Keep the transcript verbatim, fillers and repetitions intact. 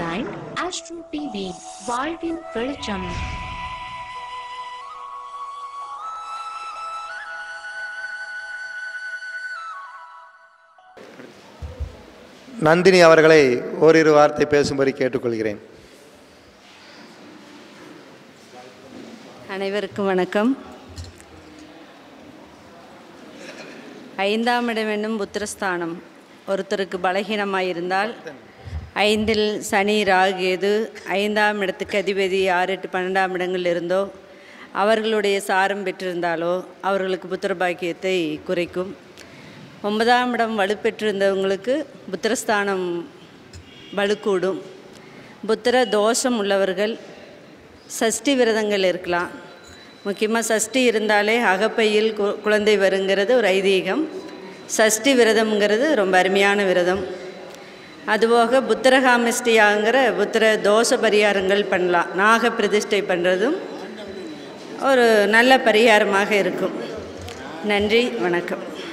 Online Astro T V, Wild in World. Nandini அவர்களை ஓரிரு வார்த்தை பேசும்படி கேட்டுக்கொள்கிறேன். அனைவருக்கும் வணக்கம். ஐந்தாம் இடம் என்னும் புத்திரஸ்தானம் ஒருத்தருக்கு பலகீனமாயிருந்தால் ஐந்தில் சனி ராகுது ஐந்தாம் இடத்துக்கு அதிபதி ஆறு எட்டு பன்னெண்டாம் இடங்களில் இருந்தோ அவர்களுடைய சாரம் பெற்றிருந்தாலோ அவர்களுக்கு புத்திர பாக்கியத்தை குறைக்கும். ஒன்பதாம் இடம் வலுப்பெற்றிருந்தவங்களுக்கு புத்திரஸ்தானம் வலுக்கூடும். புத்திர தோஷம் உள்ளவர்கள் சஷ்டி விரதங்கள் இருக்கலாம். முக்கியமாக சஷ்டி இருந்தாலே அகப்பையில் கு குழந்தை வருங்கிறது ஒரு ஐதீகம். சஷ்டி விரதம்ங்கிறது ரொம்ப அருமையான விரதம். அதுபோக புத்திரகாமிஷ்டியாங்கிற புத்திர தோஷ பரிகாரங்கள் பண்ணலாம். நாக பிரதிஷ்டை பண்ணுறதும் ஒரு நல்ல பரிகாரமாக இருக்கும். நன்றி, வணக்கம்.